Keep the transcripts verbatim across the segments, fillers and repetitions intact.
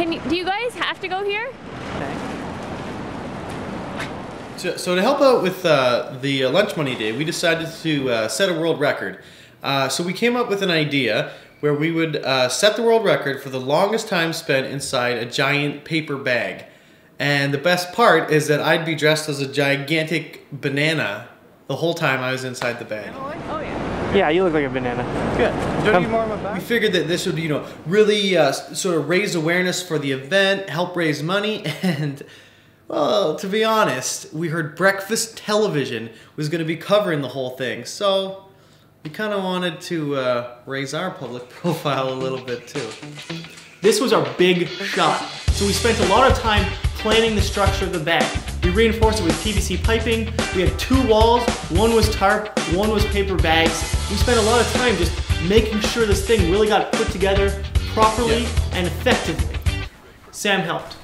Can you, do you guys have to go here? So, so to help out with uh, the uh, lunch money day, we decided to uh, set a world record. Uh, so we came up with an idea where we would uh, set the world record for the longest time spent inside a giant paper bag. And the best part is that I'd be dressed as a gigantic banana the whole time I was inside the bag. Oh yeah. Yeah, you look like a banana. Good. Do you need more on my back? We figured that this would, you know, really uh, sort of raise awareness for the event, help raise money, and. Well, to be honest, we heard Breakfast Television was going to be covering the whole thing, so we kind of wanted to uh, raise our public profile a little bit too. This was our big shot, so we spent a lot of time planning the structure of the bag. We reinforced it with P V C piping, we had two walls, one was tarp, one was paper bags. We spent a lot of time just making sure this thing really got put together properly yeah. and effectively. Sam helped.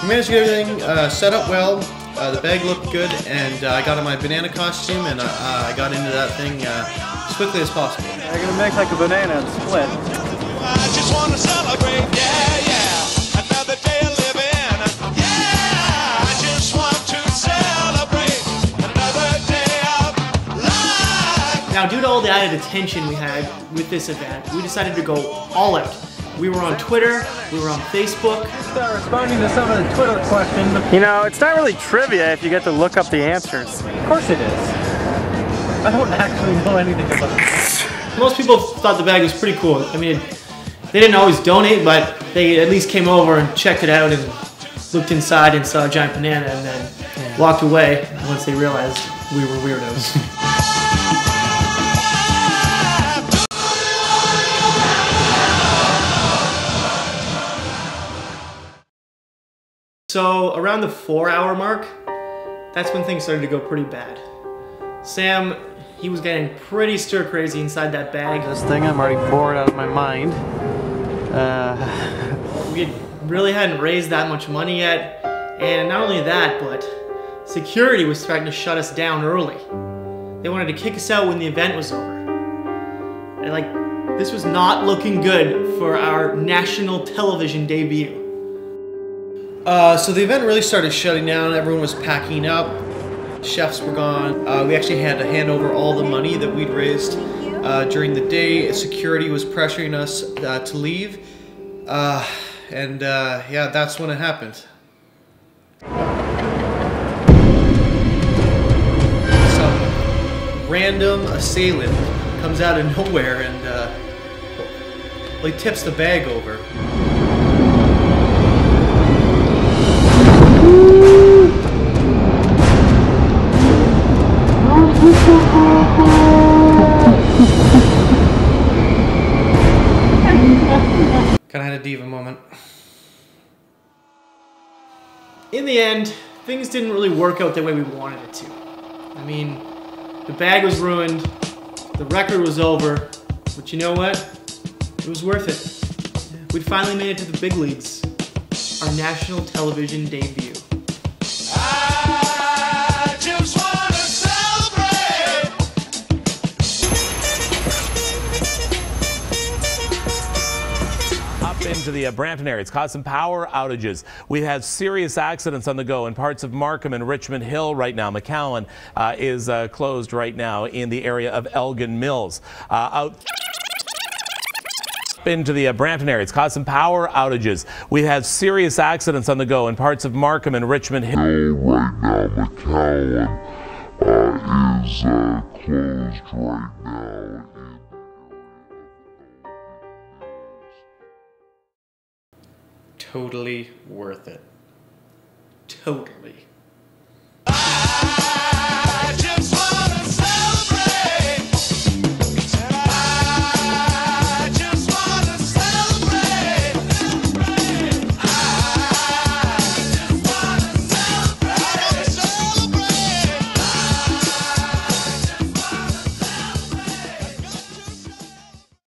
I managed to get everything uh, set up well, uh, the bag looked good, and uh, I got in my banana costume and uh, uh, I got into that thing uh, as quickly as possible. I'm gonna make like a banana and split. I just wanna celebrate, yeah, yeah, another day of living, yeah, I just want to celebrate, another day of life. Now, due to all the added attention we had with this event, we decided to go all out. We were on Twitter, we were on Facebook. Start responding to some of the Twitter questions. You know, it's not really trivia if you get to look up the answers. Of course it is. I don't actually know anything about it. Most people thought the bag was pretty cool. I mean, they didn't always donate, but they at least came over and checked it out and looked inside and saw a giant banana and then yeah. walked away once they realized we were weirdos. So around the four hour mark, that's when things started to go pretty bad. Sam, he was getting pretty stir crazy inside that bag. This thing, I'm already bored out of my mind. Uh... we had really hadn't raised that much money yet. And not only that, but security was threatening to shut us down early. They wanted to kick us out when the event was over. And like, this was not looking good for our national television debut. Uh, so the event really started shutting down, everyone was packing up, chefs were gone, uh, we actually had to hand over all the money that we'd raised uh, during the day. Security was pressuring us uh, to leave, uh, and uh, yeah, that's when it happened. Some random assailant comes out of nowhere and uh, like tips the bag over. Kind of had a diva moment. In the end, things didn't really work out the way we wanted it to. I mean, the bag was ruined, the record was over, but you know what? It was worth it. We'd finally made it to the big leagues, our national television debut. Into the uh, Brampton area. It's caused some power outages. We have serious accidents on the go in parts of Markham and Richmond Hill right now. McCowan uh, is uh, closed right now in the area of Elgin Mills. Uh, out into the uh, Brampton area. It's caused some power outages. We have serious accidents on the go in parts of Markham and Richmond Hill. Right now, McCowan uh, is uh, closed right now. Totally worth it. Totally.